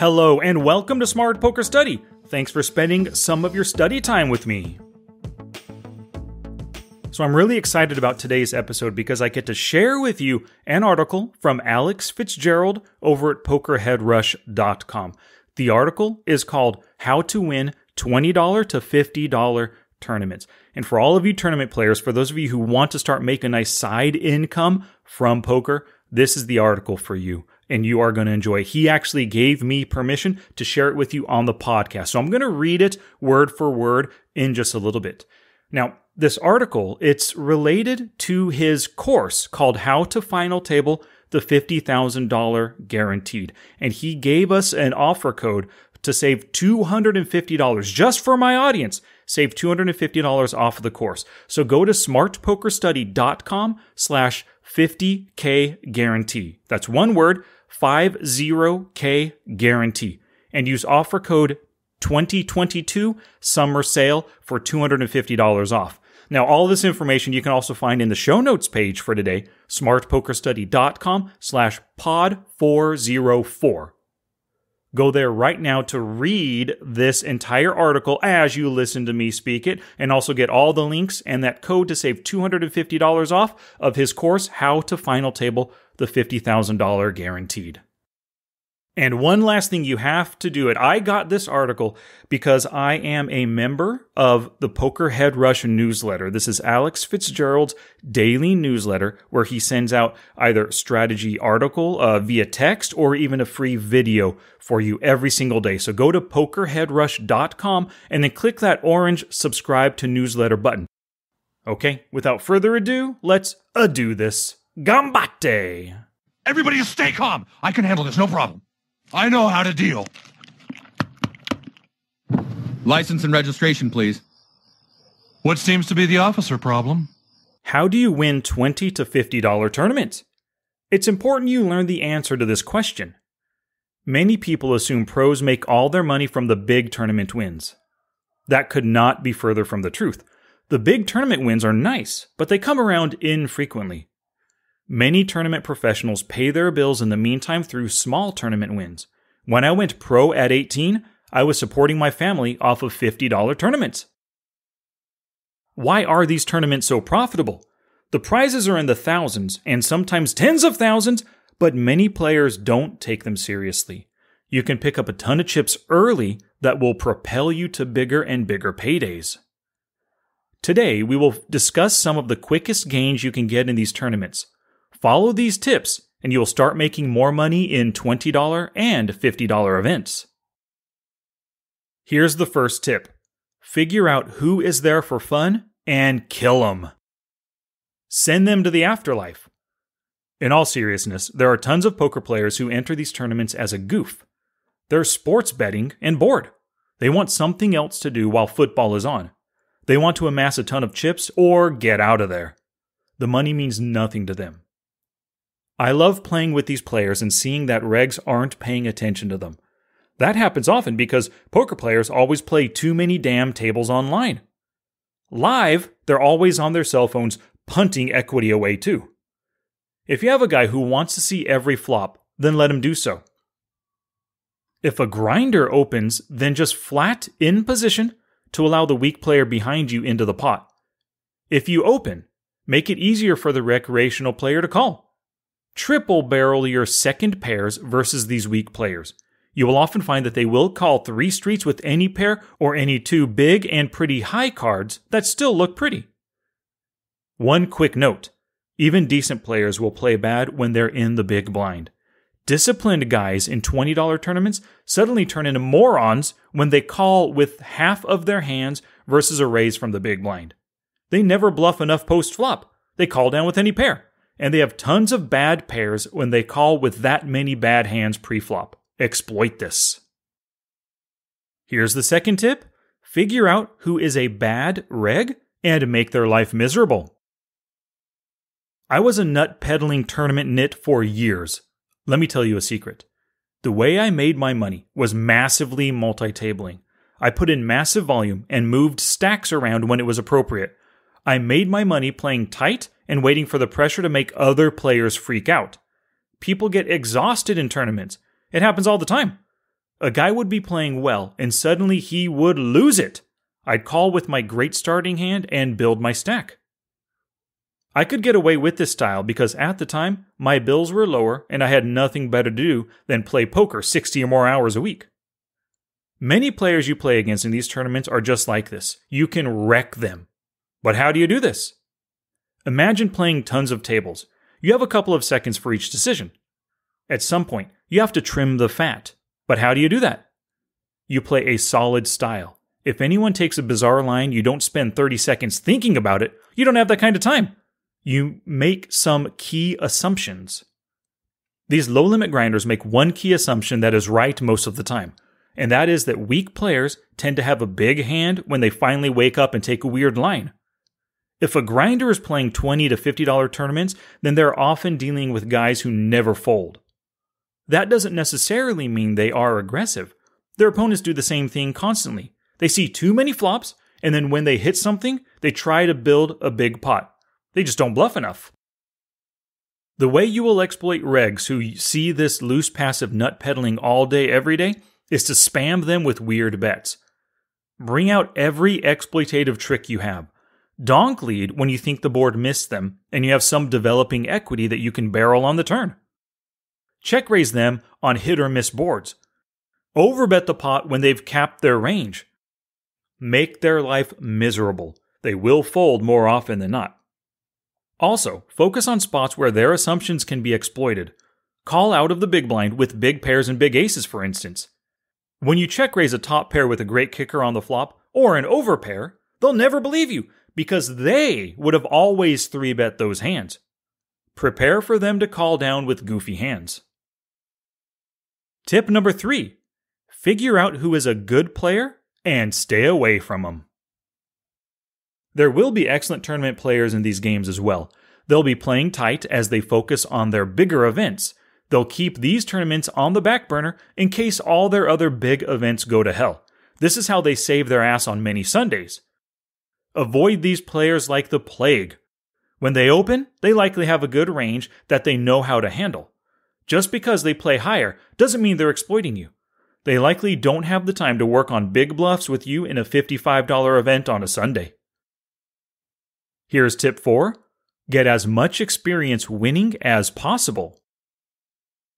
Hello and welcome to Smart Poker Study. Thanks for spending some of your study time with me. So I'm really excited about today's episode because I get to share with you an article from Alex Fitzgerald over at PokerHeadRush.com. The article is called How to Win $20 to $50 Tournaments. And for all of you tournament players, for those of you who want to start making a nice side income from poker, this is the article for you. And you are going to enjoy it. He actually gave me permission to share it with you on the podcast. So I'm going to read it word for word in just a little bit. Now, this article, it's related to his course called How to Final Table the $50,000 Guaranteed. And he gave us an offer code to save $250 just for my audience. Save $250 off of the course. So go to smartpokerstudy.com/50K guarantee. That's one word. 50K guarantee, and use offer code 2022 summer sale for $250 off. Now, all this information you can also find in the show notes page for today, smartpokerstudy.com/pod404. Go there right now to read this entire article as you listen to me speak it, and also get all the links and that code to save $250 off of his course, How to Final Table the $50,000 Guaranteed. And one last thing, you have to do it. I got this article because I am a member of the Poker Head Rush newsletter. This is Alex Fitzgerald's daily newsletter where he sends out either strategy article via text or even a free video for you every single day. So go to pokerheadrush.com and then click that orange subscribe to newsletter button. Okay, without further ado, let's do this. Gambate! Everybody just stay calm. I can handle this, no problem. I know how to deal. License and registration, please. What seems to be the officer problem? How do you win $20 to $50 tournaments? It's important you learn the answer to this question. Many people assume pros make all their money from the big tournament wins. That could not be further from the truth. The big tournament wins are nice, but they come around infrequently. Many tournament professionals pay their bills in the meantime through small tournament wins. When I went pro at 18, I was supporting my family off of $50 tournaments. Why are these tournaments so profitable? The prizes are in the thousands and sometimes tens of thousands, but many players don't take them seriously. You can pick up a ton of chips early that will propel you to bigger and bigger paydays. Today, we will discuss some of the quickest gains you can get in these tournaments. Follow these tips, and you'll start making more money in $20 and $50 events. Here's the first tip. Figure out who is there for fun and kill them. Send them to the afterlife. In all seriousness, there are tons of poker players who enter these tournaments as a goof. They're sports betting and bored. They want something else to do while football is on. They want to amass a ton of chips or get out of there. The money means nothing to them. I love playing with these players and seeing that regs aren't paying attention to them. That happens often because poker players always play too many damn tables online. Live, they're always on their cell phones punting equity away too. If you have a guy who wants to see every flop, then let him do so. If a grinder opens, then just flat in position to allow the weak player behind you into the pot. If you open, make it easier for the recreational player to call. Triple barrel your second pairs versus these weak players. You will often find that they will call three streets with any pair or any two big and pretty high cards that still look pretty. One quick note, even decent players will play bad when they're in the big blind. Disciplined guys in $20 tournaments suddenly turn into morons when they call with half of their hands versus a raise from the big blind. They never bluff enough post-flop. They call down with any pair. And they have tons of bad pairs when they call with that many bad hands pre-flop. Exploit this. Here's the second tip. Figure out who is a bad reg and make their life miserable. I was a nut peddling tournament nit for years. Let me tell you a secret. The way I made my money was massively multi-tabling. I put in massive volume and moved stacks around when it was appropriate. I made my money playing tight and waiting for the pressure to make other players freak out. People get exhausted in tournaments. It happens all the time. A guy would be playing well, and suddenly he would lose it. I'd call with my great starting hand and build my stack. I could get away with this style because at the time, my bills were lower and I had nothing better to do than play poker 60 or more hours a week. Many players you play against in these tournaments are just like this. You can wreck them. But how do you do this? Imagine playing tons of tables. You have a couple of seconds for each decision. At some point, you have to trim the fat. But how do you do that? You play a solid style. If anyone takes a bizarre line, you don't spend 30 seconds thinking about it. You don't have that kind of time. You make some key assumptions. These low-limit grinders make one key assumption that is right most of the time, and that is that weak players tend to have a big hand when they finally wake up and take a weird line. If a grinder is playing $20 to $50 tournaments, then they're often dealing with guys who never fold. That doesn't necessarily mean they are aggressive. Their opponents do the same thing constantly. They see too many flops, and then when they hit something, they try to build a big pot. They just don't bluff enough. The way you will exploit regs who see this loose passive nut peddling all day every day is to spam them with weird bets. Bring out every exploitative trick you have. Donk lead when you think the board missed them and you have some developing equity that you can barrel on the turn. Check raise them on hit or miss boards. Overbet the pot when they've capped their range. Make their life miserable. They will fold more often than not. Also, focus on spots where their assumptions can be exploited. Call out of the big blind with big pairs and big aces, for instance. When you check raise a top pair with a great kicker on the flop or an over pair, they'll never believe you because they would have always 3-bet those hands. Prepare for them to call down with goofy hands. Tip number 3. Figure out who is a good player and stay away from them. There will be excellent tournament players in these games as well. They'll be playing tight as they focus on their bigger events. They'll keep these tournaments on the back burner in case all their other big events go to hell. This is how they save their ass on many Sundays. Avoid these players like the plague. When they open, they likely have a good range that they know how to handle. Just because they play higher doesn't mean they're exploiting you. They likely don't have the time to work on big bluffs with you in a $55 event on a Sunday. Here's tip 4. Get as much experience winning as possible.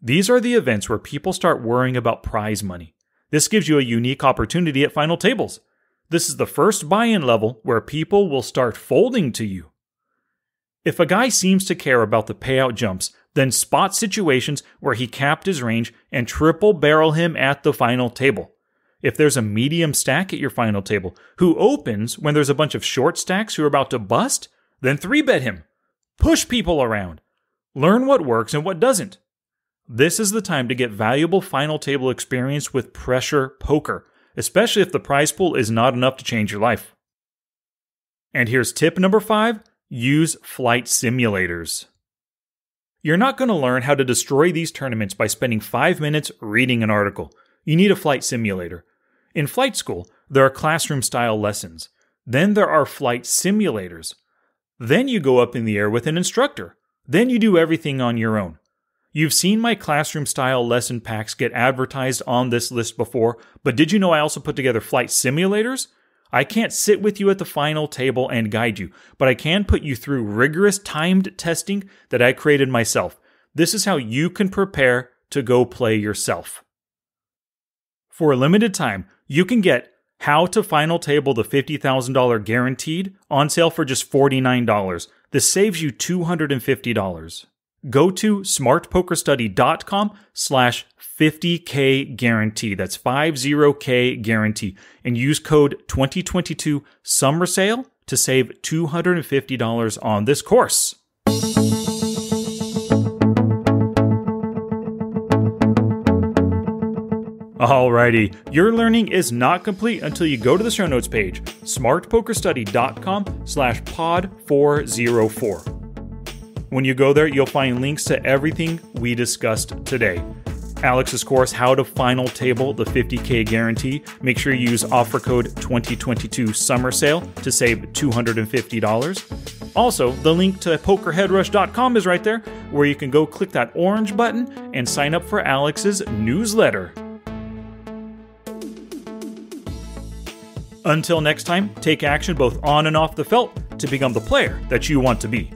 These are the events where people start worrying about prize money. This gives you a unique opportunity at final tables. This is the first buy-in level where people will start folding to you. If a guy seems to care about the payout jumps, then spot situations where he capped his range and triple barrel him at the final table. If there's a medium stack at your final table who opens when there's a bunch of short stacks who are about to bust, then 3-bet him. Push people around. Learn what works and what doesn't. This is the time to get valuable final table experience with pressure poker, especially if the prize pool is not enough to change your life. And here's tip number 5. Use flight simulators. You're not going to learn how to destroy these tournaments by spending 5 minutes reading an article. You need a flight simulator. In flight school, there are classroom-style lessons. Then there are flight simulators. Then you go up in the air with an instructor. Then you do everything on your own. You've seen my classroom-style lesson packs get advertised on this list before, but did you know I also put together flight simulators? I can't sit with you at the final table and guide you, but I can put you through rigorous timed testing that I created myself. This is how you can prepare to go play yourself. For a limited time, you can get How to Final Table the $50,000 Guaranteed on sale for just $49. This saves you $250. Go to smartpokerstudy.com/50K guarantee. That's 50K guarantee. And use code 2022 summer sale to save $250 on this course. Alrighty, your learning is not complete until you go to the show notes page, smartpokerstudy.com/pod404. When you go there, you'll find links to everything we discussed today. Alex's course, How to Final Table the $50K Guarantee. Make sure you use offer code 2022 summer sale to save $250. Also, the link to PokerHeadRush.com is right there, where you can go click that orange button and sign up for Alex's newsletter. Until next time, take action both on and off the felt to become the player that you want to be.